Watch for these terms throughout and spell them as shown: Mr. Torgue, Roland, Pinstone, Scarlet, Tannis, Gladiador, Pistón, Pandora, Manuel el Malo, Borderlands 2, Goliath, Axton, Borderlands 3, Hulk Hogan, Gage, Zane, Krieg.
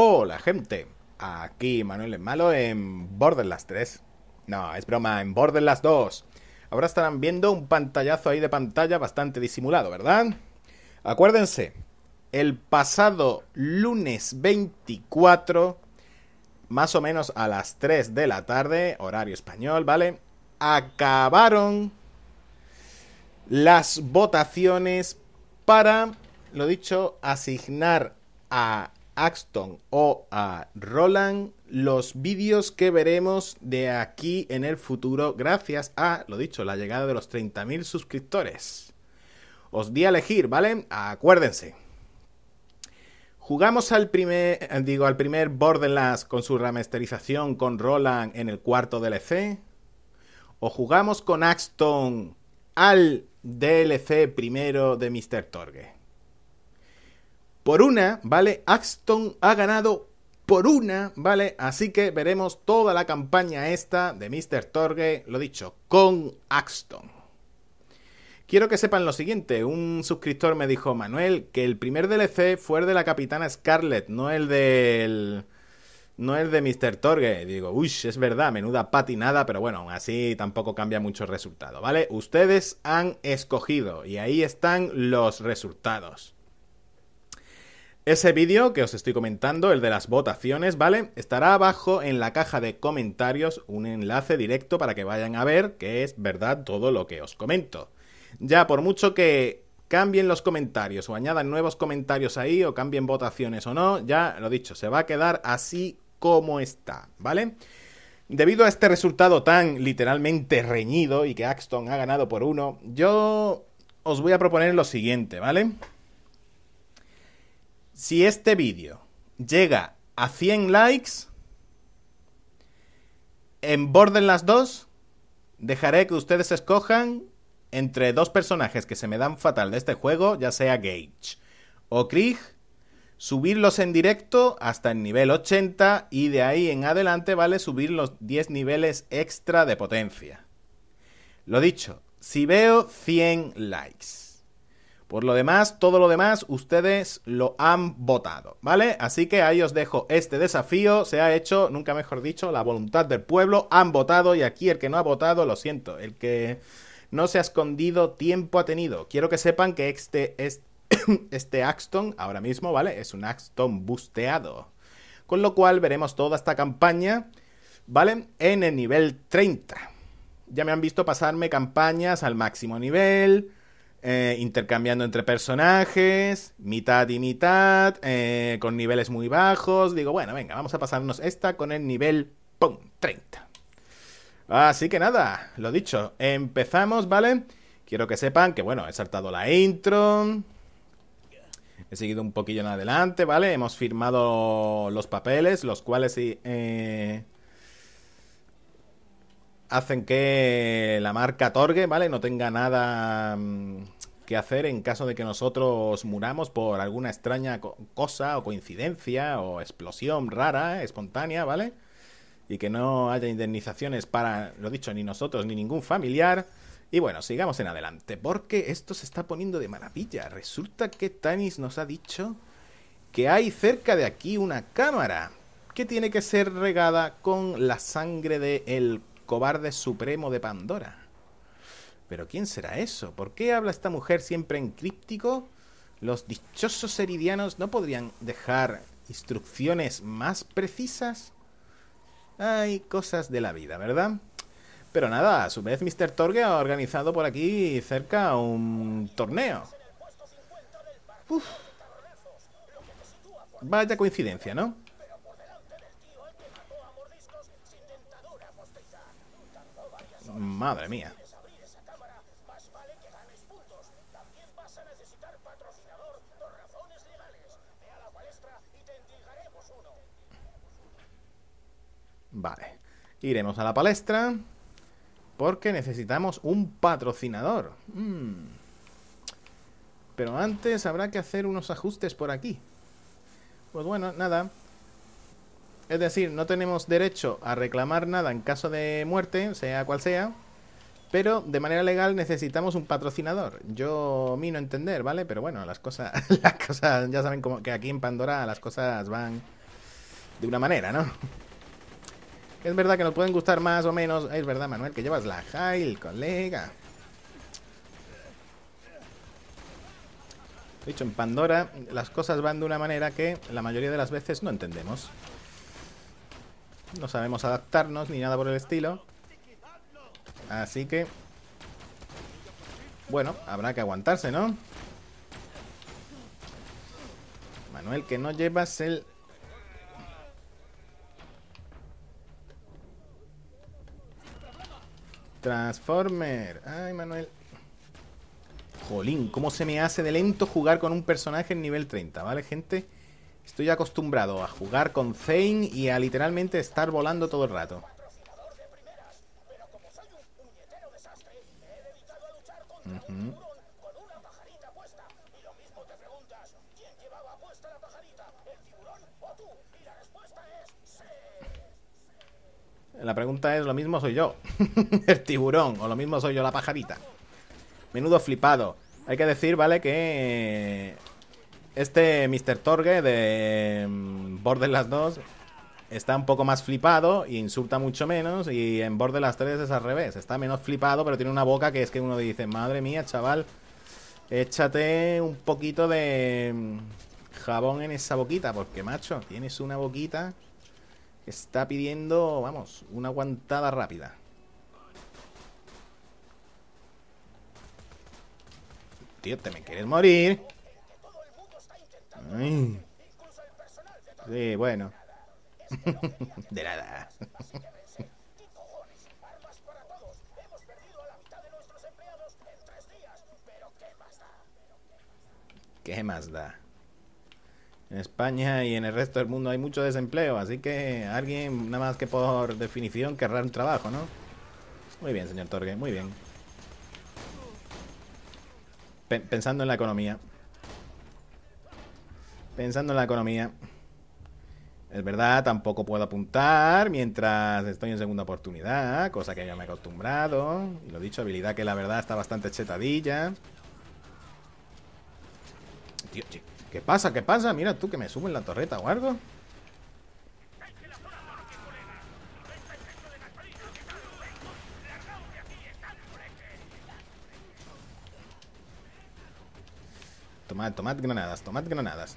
Hola gente, aquí Manuel el Malo en Borderlands 3. No, es broma, en Borderlands 2. Ahora estarán viendo un pantallazo ahí de pantalla bastante disimulado, ¿verdad? Acuérdense, el pasado lunes 24, más o menos a las 3 de la tarde, horario español, ¿vale? Acabaron las votaciones para, lo dicho, asignar a Axton o a Roland los vídeos que veremos de aquí en el futuro gracias a, lo dicho, la llegada de los 30.000 suscriptores. Os di a elegir, ¿vale? Acuérdense. Jugamos al primer Borderlands con su remasterización con Roland en el cuarto DLC. O jugamos con Axton al DLC primero de Mr. Torgue. Por una, ¿vale? Axton ha ganado por una, ¿vale? Así que veremos toda la campaña esta de Mr. Torgue, lo dicho, con Axton. Quiero que sepan lo siguiente. Un suscriptor me dijo, Manuel, que el primer DLC fue el de la capitana Scarlet, no el de Mr. Torgue. Digo, uy, es verdad, menuda patinada, pero bueno, aún así tampoco cambia mucho el resultado, ¿vale? Ustedes han escogido y ahí están los resultados. Ese vídeo que os estoy comentando, el de las votaciones, ¿vale? Estará abajo en la caja de comentarios un enlace directo para que vayan a ver que es verdad todo lo que os comento. Ya, por mucho que cambien los comentarios o añadan nuevos comentarios ahí o cambien votaciones o no, ya lo dicho, se va a quedar así como está, ¿vale? Debido a este resultado tan literalmente reñido y que Axton ha ganado por uno, yo os voy a proponer lo siguiente, ¿vale? Si este vídeo llega a 100 likes, en Borderlands 2 dejaré que ustedes escojan entre dos personajes que se me dan fatal de este juego, ya sea Gage o Krieg, subirlos en directo hasta el nivel 80 y de ahí en adelante, ¿vale? Subir los 10 niveles extra de potencia. Lo dicho, si veo 100 likes. Por lo demás, todo lo demás, ustedes lo han votado, ¿vale? Así que ahí os dejo este desafío, se ha hecho, nunca mejor dicho, la voluntad del pueblo, han votado y aquí el que no ha votado, lo siento, el que no se ha escondido tiempo ha tenido. Quiero que sepan que este Axton ahora mismo, ¿vale? Es un Axton busteado, con lo cual veremos toda esta campaña, ¿vale? En el nivel 30. Ya me han visto pasarme campañas al máximo nivel, intercambiando entre personajes, mitad y mitad, con niveles muy bajos. Digo, bueno, venga, vamos a pasarnos esta con el nivel, ¡pum!, 30. Así que nada, lo dicho, empezamos, ¿vale? Quiero que sepan que, bueno, he saltado la intro, he seguido un poquillo en adelante, ¿vale? Hemos firmado los papeles, los cuales hacen que la marca Torgue, ¿vale?, no tenga nada que hacer en caso de que nosotros muramos por alguna extraña cosa o coincidencia o explosión rara, espontánea, ¿vale? Y que no haya indemnizaciones para, lo dicho, ni nosotros ni ningún familiar. Y bueno, sigamos en adelante, porque esto se está poniendo de maravilla. Resulta que Tannis nos ha dicho que hay cerca de aquí una cámara que tiene que ser regada con la sangre del cobarde supremo de Pandora. ¿Pero quién será eso? ¿Por qué habla esta mujer siempre en críptico? ¿Los dichosos eridianos no podrían dejar instrucciones más precisas? Hay cosas de la vida, ¿verdad? Pero nada, a su vez Mr. Torgue ha organizado por aquí cerca un torneo. Uf. Vaya coincidencia, ¿no? Madre mía. Vale. Iremos a la palestra porque necesitamos un patrocinador. Pero antes habrá que hacer unos ajustes por aquí. Pues bueno, nada. Es decir, no tenemos derecho a reclamar nada en caso de muerte, sea cual sea, pero de manera legal necesitamos un patrocinador. Yo mino entender, ¿vale? Pero bueno, las cosas ya saben como que aquí en Pandora las cosas van de una manera, ¿no? Es verdad que nos pueden gustar más o menos. Es verdad, Manuel, que llevas la Jail, colega. De hecho, en Pandora las cosas van de una manera que la mayoría de las veces no entendemos. No sabemos adaptarnos ni nada por el estilo. Así que... bueno, habrá que aguantarse, ¿no? Manuel, que no llevas el... Transformer. Ay, Manuel. Jolín, cómo se me hace de lento jugar con un personaje en nivel 30, ¿vale, gente? Estoy acostumbrado a jugar con Zane y a literalmente estar volando todo el rato. La pregunta es, ¿lo mismo soy yo? El tiburón, o lo mismo soy yo la pajarita. Menudo flipado. Hay que decir, ¿vale? Que este Mr. Torgue de Borderlands 2 está un poco más flipado y insulta mucho menos. Y en Borderlands 3 es al revés. Está menos flipado, pero tiene una boca que es que uno dice, madre mía, chaval, échate un poquito de jabón en esa boquita. Porque, macho, tienes una boquita que está pidiendo, vamos, una aguantada rápida. Tío, te me quieres morir. Ay. Sí, bueno. De nada. ¿Qué más da? En España y en el resto del mundo hay mucho desempleo, así que alguien, nada más que por definición, querrá un trabajo, ¿no? Muy bien, señor Torgue, muy bien. Pensando en la economía. Pensando en la economía. Es verdad, tampoco puedo apuntar mientras estoy en segunda oportunidad, cosa que ya me he acostumbrado. Y lo dicho, habilidad que la verdad está bastante chetadilla. Tío, tío, ¿qué pasa? ¿Qué pasa? Mira tú que me subo en la torreta o algo. Tomad, tomad granadas, tomad granadas.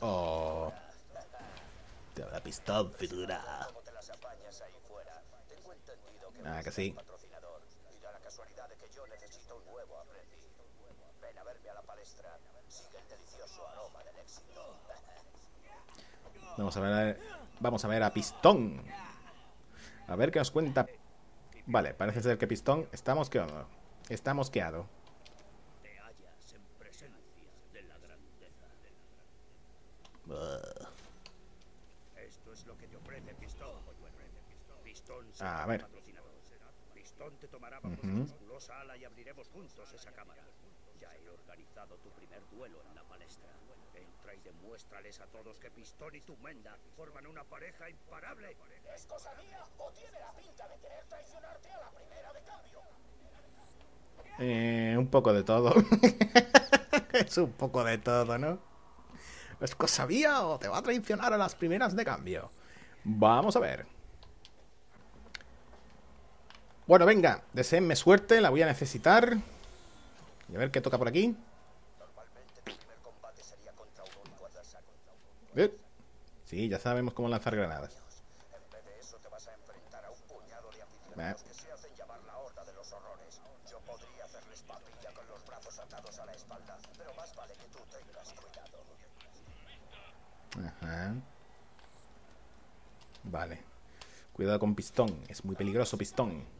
Oh. Te habrá pistado, figura. Ah, que sí. Vamos a ver a Pistón. A ver qué nos cuenta. Vale, parece ser que Pistón está mosqueado. Está mosqueado. Te hallas en presencia de la grandeza. Esto es lo que te ofrece Pistón. Pistón será tu patrocinador. Pistón te tomará bajo su musculosa ala y abriremos juntos esa cámara. Ya he organizado tu primer duelo en la palestra. Entra y demuéstrales a todos que Pistón y tu menda forman una pareja imparable. ¿Es cosa mía o tiene la pinta de querer traicionarte a la primera de cambio? Un poco de todo. Es un poco de todo, ¿no? ¿Es cosa mía o te va a traicionar a las primeras de cambio? Vamos a ver. Bueno, venga, deseenme suerte, la voy a necesitar. Y a ver qué toca por aquí. Sí, ya sabemos cómo lanzar granadas. Ajá. Vale. Cuidado con Pistón. Es muy peligroso, Pistón.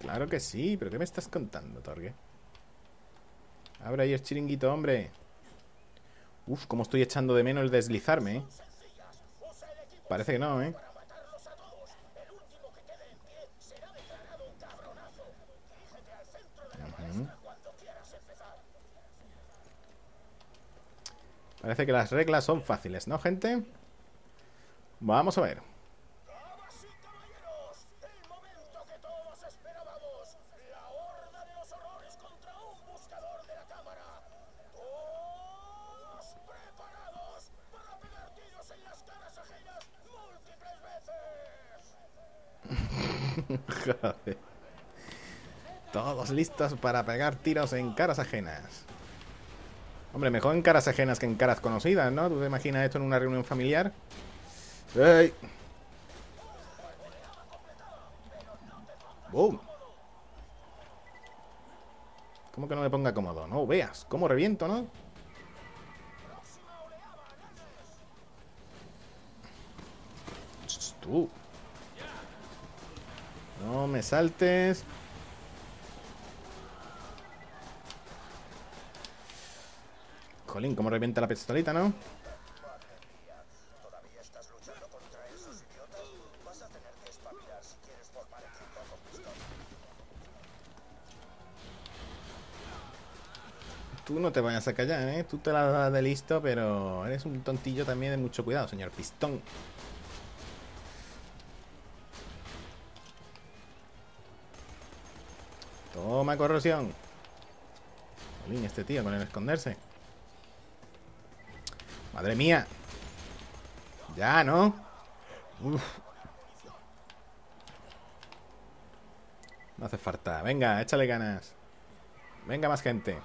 Claro que sí, pero ¿qué me estás contando, Torgue? Abre ahí el chiringuito, hombre. Uf, cómo estoy echando de menos el deslizarme, ¿eh? Parece que no, ¿eh? Parece que las reglas son fáciles, ¿no, gente? Vamos a ver. Joder. Todos listos para pegar tiros en caras ajenas. Hombre, mejor en caras ajenas que en caras conocidas, ¿no? ¿Tú te imaginas esto en una reunión familiar? ¡Ey! ¡Boom! ¿Cómo que no me ponga cómodo? No veas cómo reviento, ¿no? Tú. No me saltes. Jolín, cómo revienta la pistolita, ¿no? Tú no te vayas a callar, ¿eh? Tú te la das de listo, pero eres un tontillo también de mucho cuidado, señor Pistón. Toma corrosión. Jolín, este tío con el esconderse. Madre mía. Ya, ¿no? Uf. No hace falta. Venga, échale ganas. Venga, más gente.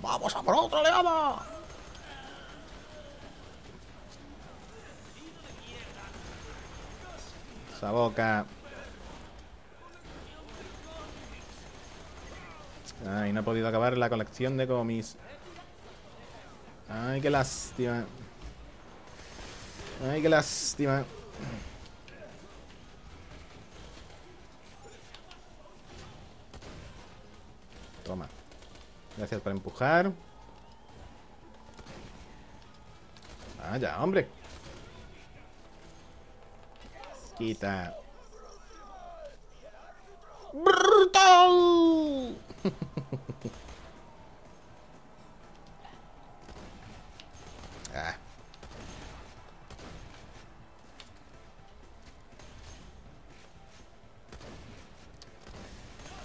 ¡Vamos a por otra oleada! Esa boca. Ay, no he podido acabar la colección de comis. Ay, qué lástima. Ay, qué lástima. Toma. Gracias por empujar. Vaya, hombre. Quita. ¡Brutal! Ah.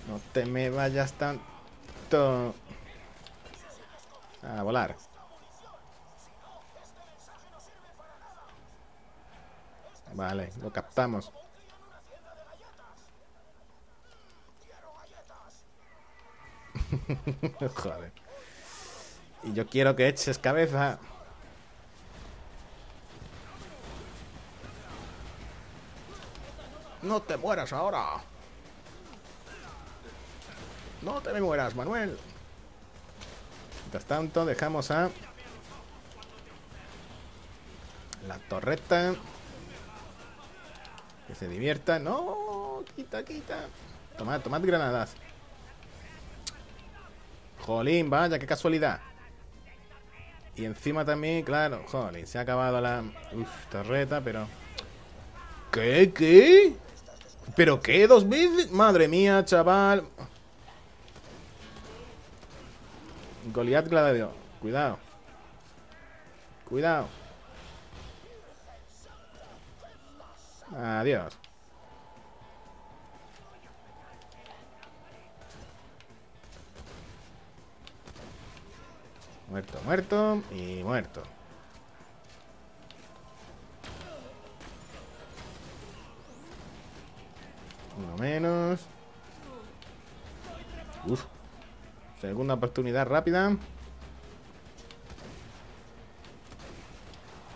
No te me vayas tanto. A volar. Vale, lo captamos. Joder. Y yo quiero que eches cabeza. No te mueras ahora. No te me mueras, Manuel. Mientras tanto, dejamos a la torreta. Que se divierta. No, quita, quita. Tomad, tomad granadas. Jolín, vaya, qué casualidad. Y encima también, claro, jolín, se ha acabado la torreta, pero... ¿Qué? ¿Qué? ¿Pero qué? ¿Dos veces? Madre mía, chaval. Goliath, Gladiador. Cuidado. Cuidado. Adiós. Muerto, muerto y muerto. Uno menos. Uf. Segunda oportunidad rápida.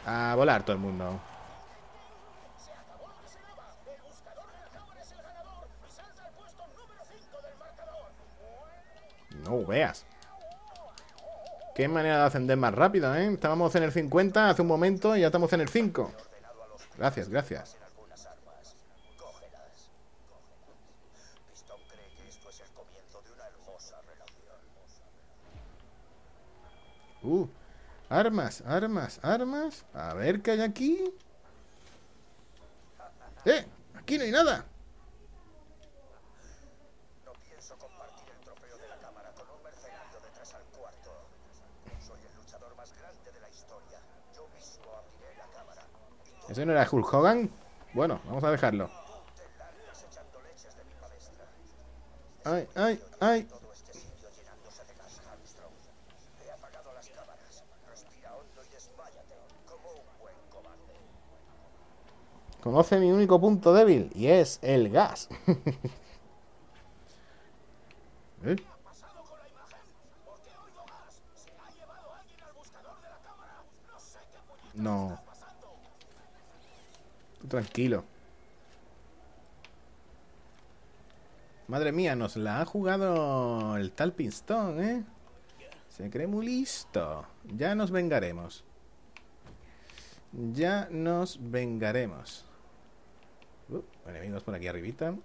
A volar todo el mundo. No veas. Qué manera de ascender más rápido, ¿eh? Estábamos en el 50 hace un momento y ya estamos en el 5. Gracias, gracias. Armas, armas, armas. A ver qué hay aquí. ¡Eh! ¡Aquí no hay nada! No pienso compartir el trofeo de la cámara con un mercenario de 3 al cuarto. ¿Ese no era Hulk Hogan? Bueno, vamos a dejarlo. ¡Ay, ay, ay! Conoce mi único punto débil, y es el gas. ¿Eh? No. Tranquilo. Madre mía, nos la ha jugado el tal Pinstone, ¿eh? Se cree muy listo. Ya nos vengaremos. Ya nos vengaremos. Enemigos por aquí arribita.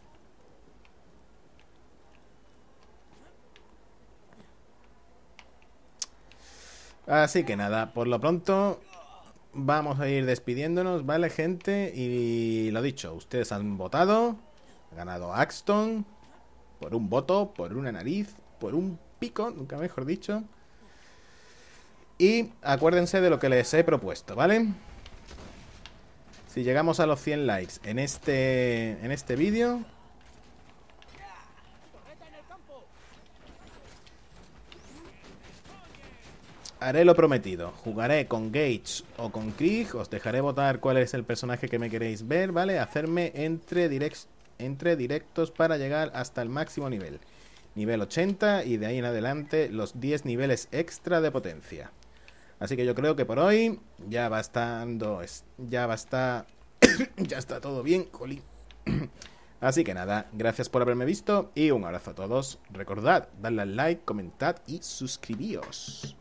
Así que nada, por lo pronto vamos a ir despidiéndonos, ¿vale, gente? Y lo dicho, ustedes han votado. Ha ganado Axton. Por un voto, por una nariz, por un pico, nunca mejor dicho. Y acuérdense de lo que les he propuesto, ¿vale? Si llegamos a los 100 likes en este vídeo, haré lo prometido. Jugaré con Gage o con Krieg. Os dejaré votar cuál es el personaje que me queréis ver, ¿vale? Hacerme entre directos para llegar hasta el máximo nivel. Nivel 80 y de ahí en adelante los 10 niveles extra de potencia. Así que yo creo que por hoy ya bastando, ya está todo bien, jolín. Así que nada, gracias por haberme visto y un abrazo a todos. Recordad, dadle al like, comentad y suscribíos.